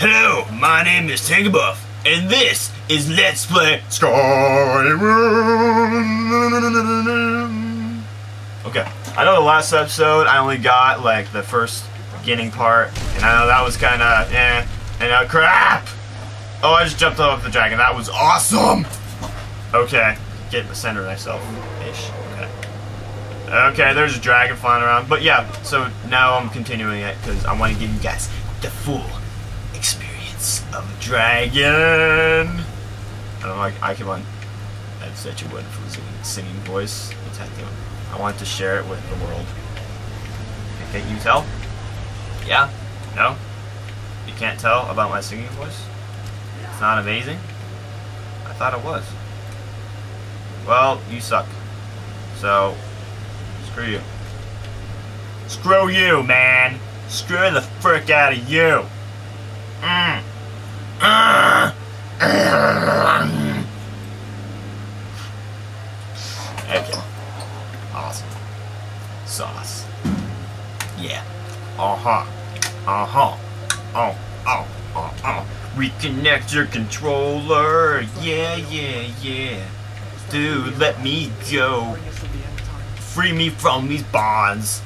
Hello, my name is Tinkabuff, and this is Let's Play Skyrim. Okay, I know the last episode I only got like the first beginning part, and I know that was kind of and crap. Oh, I just jumped off the dragon. That was awesome. Okay, get in the center of myself. Ish. Okay, there's a dragon flying around, but yeah, so now I'm continuing it because I want to give you guys the full experience of a dragon. I don't like Icon. That's such a wonderful singing voice. What's that doing? I want to share it with the world. Can't you tell? Yeah? No? You can't tell about my singing voice? It's not amazing? I thought it was. Well, you suck. So... screw you. Screw you, man. Screw the frick out of you. Okay. Awesome. Sauce. Yeah. Reconnect your controller. Yeah. Dude, let me go. Free me from these bonds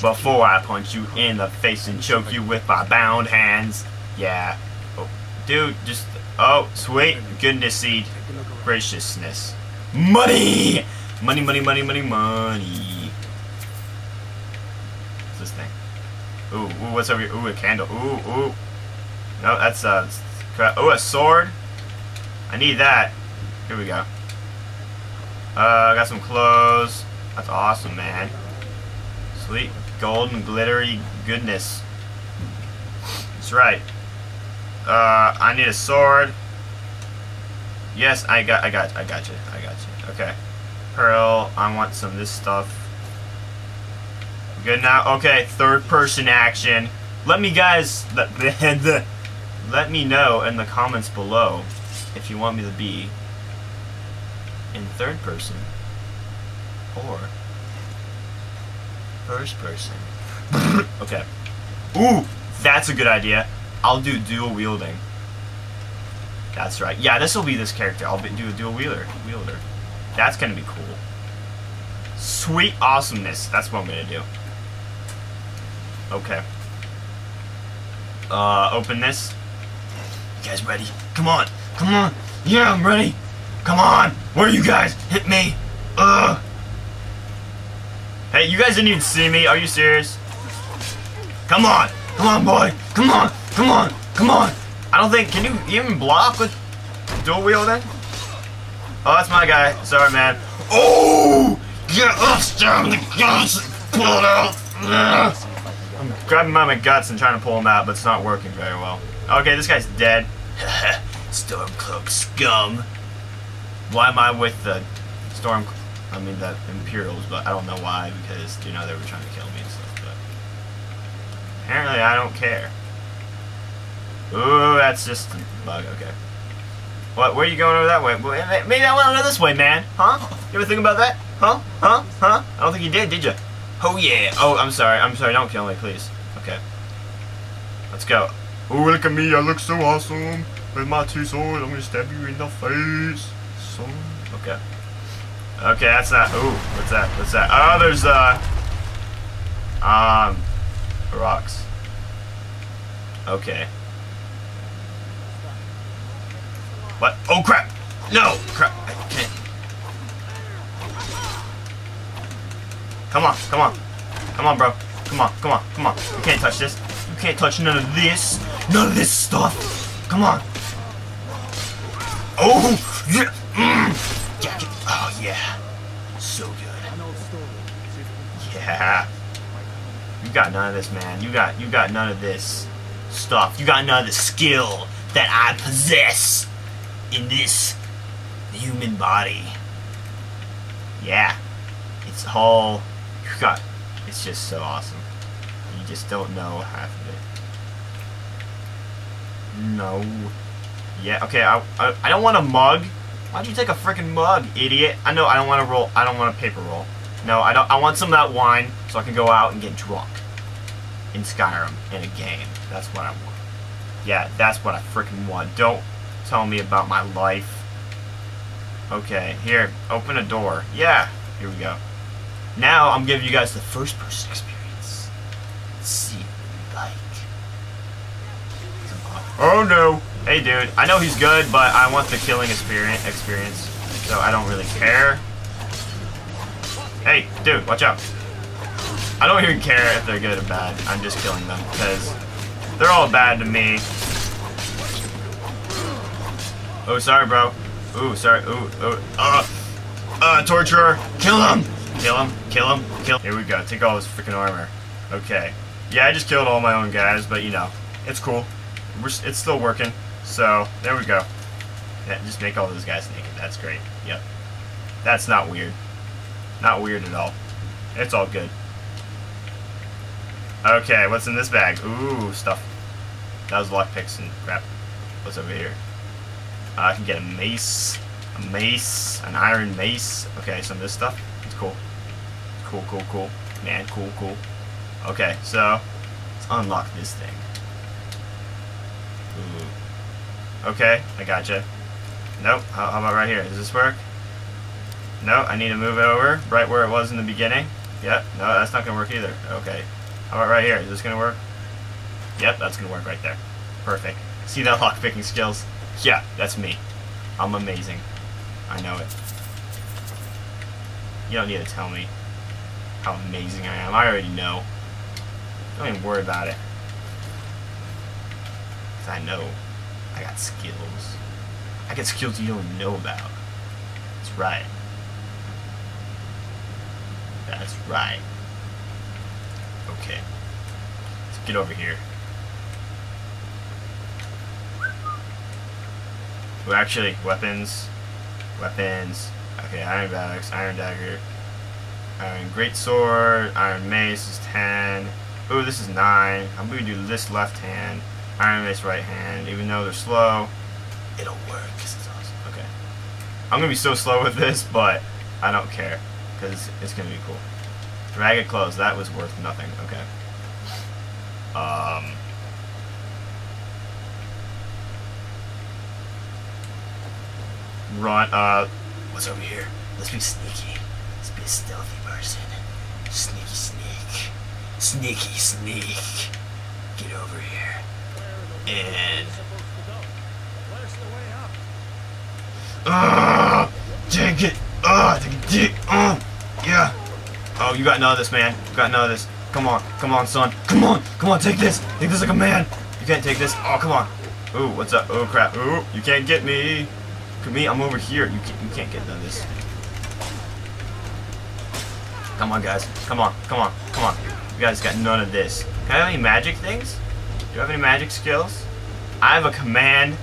before I punch you in the face and choke you with my bound hands. Yeah. Oh, dude, just... oh, sweet. Goodness seed. Graciousness. Money! Money. What's this thing? Ooh, what's over here? Ooh, a candle. Ooh. No, that's a... ooh, a sword. I need that. Here we go. Got some clothes. That's awesome, man. Sweet, golden, glittery goodness. That's right. I need a sword. Yes, I got you. Okay. Pearl, I want some of this stuff. Good now. Okay, third person action. Let me guys, let me know in the comments below if you want me to be in third person. Or first person. Okay. Ooh, that's a good idea. I'll do dual wielding. That's right. Yeah, this will be this character. I'll do a dual wielder. That's gonna be cool. Sweet awesomeness. That's what I'm gonna do. Okay. Open this. You guys ready? Come on. Yeah, I'm ready. Come on. Where are you guys? Hit me. Hey, you guys didn't even see me. Are you serious? Come on, boy. Come on. I don't think... can you even block with dual wheel then? Oh, that's my guy. Sorry, man. Oh! Get us down the guts and pull it out. I'm grabbing by my guts and trying to pull him out, but it's not working very well. Okay, this guy's dead. Stormcloak scum. Why am I with the Stormcloak? I mean the Imperials, but I don't know why, because you know they were trying to kill me and stuff, but apparently I don't care. Ooh, that's just a bug, okay. What, where are you going over that way? Maybe I wanna go this way, man. Huh? You ever think about that? Huh? I don't think you did you? Oh yeah. Oh, I'm sorry, don't kill me, please. Okay. Let's go. Oh, look at me, I look so awesome. With my two swords, I'm gonna stab you in the face. So okay. Okay, that's not... ooh, what's that? Oh, there's, rocks. Okay. What? Oh, crap! No! Crap, I can't. Come on, bro. Come on. You can't touch this. You can't touch none of this. None of this stuff. Come on. Oh! Yeah! Yeah. Oh yeah, so good. Yeah, you got none of this, man. You got none of this stuff. You got none of the skill that I possess in this human body. Yeah, it's all you got. It's just so awesome. You just don't know half of it. No. Yeah. Okay. I don't want a mug. Why'd you take a freaking mug, idiot? I know I don't want to roll. I don't want a paper roll. No, I don't. I want some of that wine so I can go out and get drunk in Skyrim in a game. That's what I want. Yeah, that's what I freaking want. Don't tell me about my life. Okay, here, open a door. Yeah, here we go. Now I'm giving you guys the first-person experience. Let's see what you like. Oh no! Hey dude, I know he's good, but I want the killing experience, so I don't really care. Hey, dude, watch out. I don't even care if they're good or bad. I'm just killing them, because they're all bad to me. Oh, sorry, bro. Ooh, sorry. Ooh, oh, torturer. Kill him! Kill him, kill him, kill him. Here we go, take all his freaking armor. Okay. Yeah, I just killed all my own guys, but you know, it's cool. It's still working, so there we go. Yeah, just make all those guys naked. That's great. Yep. That's not weird. Not weird at all. It's all good. Okay, what's in this bag? Ooh, stuff. That was lockpicks and crap. What's over here? I can get a mace. A mace. An iron mace. Okay, some of this stuff. It's cool. Cool, cool, cool. Man, cool, cool. Okay, so let's unlock this thing. Ooh. Okay, I gotcha. Nope, how about right here? Does this work? No, I need to move it over, right where it was in the beginning. Yep, no, that's not going to work either. Okay, how about right here? Is this going to work? Yep, that's going to work right there. Perfect. See that lockpicking skills? Yeah, that's me. I'm amazing. I know it. You don't need to tell me how amazing I am. I already know. Don't even worry about it. I know. I got skills. I got skills you don't know about. That's right. That's right. Okay. Let's get over here. Well, actually, weapons. Weapons. Okay, iron batocks, iron dagger, iron greatsword, iron mace is 10. Ooh, this is 9. I'm gonna do this left hand. Iron Mace right hand, even though they're slow, it'll work. This is awesome. Okay, I'm gonna be so slow with this, but I don't care because it's gonna be cool. Ragged clothes, that was worth nothing. Okay. Run. What's over here? Let's be sneaky. Let's be a stealthy person. Sneaky sneak. Sneaky sneak. Get over here. And dang it! Yeah. Oh, you got none of this, man. You got none of this. Come on, come on, son. Come on, come on. Take this. Take this like a man. You can't take this. Oh, come on. Ooh, what's up? Oh crap. Ooh, you can't get me. Come me. I'm over here. You can't get none of this. Come on, guys. Come on, come on, come on. You guys got none of this. Can I have any magic things? Do you have any magic skills? I have a command.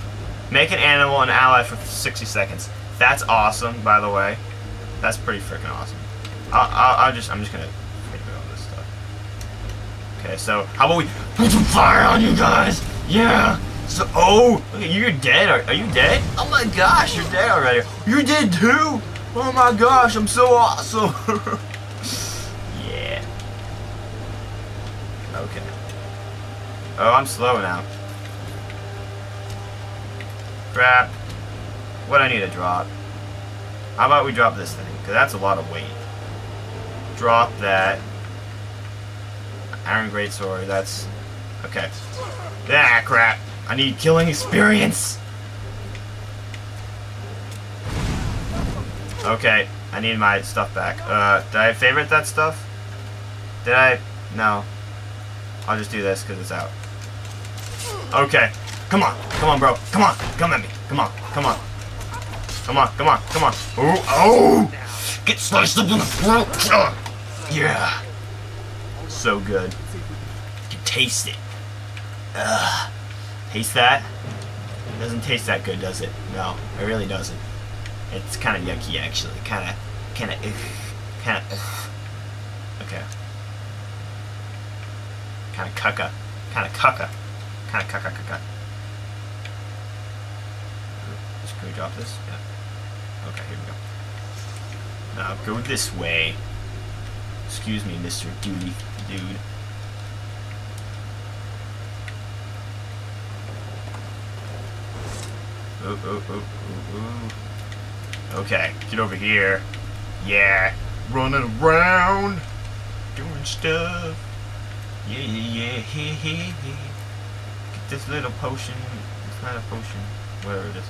Make an animal an ally for 60 seconds. That's awesome, by the way. That's pretty freaking awesome. I'm just gonna wait for all this stuff. Okay, so how about we put some fire on you guys? Yeah. So oh, look at you, you're dead. Are you dead? Oh my gosh, you're dead already. You did too. Oh my gosh, I'm so awesome. Yeah. Okay. Oh, I'm slow now. Crap. What I need to drop? How about we drop this thing? Because that's a lot of weight. Drop that. Iron Greatsword, that's... Okay. Ah, crap. I need killing experience! Okay. I need my stuff back. Did I favorite that stuff? Did I? No. I'll just do this because it's out. Okay, come on, come on, bro, come on, come at me, come on, come on, come on, come on, come on. Oh, oh! Get sliced up in the throat. Yeah, so good. You can taste it. Taste that? It doesn't taste that good, does it? No, it really doesn't. It's kind of yucky, actually. Kind of. Okay. Kind of cucka. Kind of cucka. Kind of cuck. Can we drop this? Yeah. Okay, here we go. Now go this way. Excuse me, Mr. Dude. Okay, get over here. Yeah, running around, doing stuff. Yeah. Get this little potion. It's not a potion. Where it is?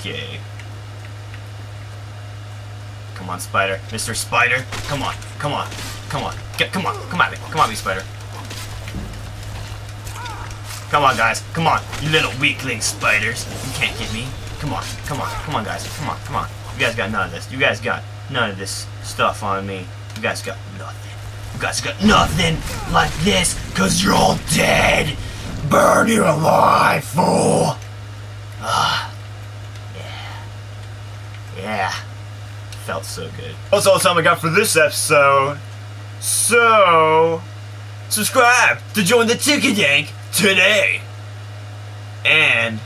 Okay. Come on, Spider. Mr. Spider. Come on. Come on. Come on. Get, come on. Come at me. Come at me, Spider. Come on, guys. Come on. You little weakling spiders. You can't get me. Come on. Come on. Come on, guys. Come on. Come on. You guys got none of this. You guys got none of this stuff on me. You guys got nothing. You guys got nothing like this because you're all dead. Burn you alive, fool. Yeah, felt so good. That's all the time I got for this episode. So, subscribe to join the Tinkadank today. And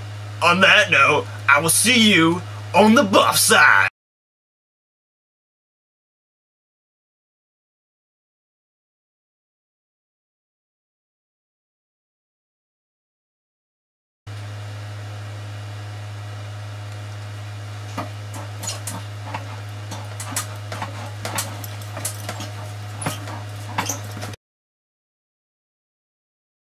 on that note, I will see you on the buff side.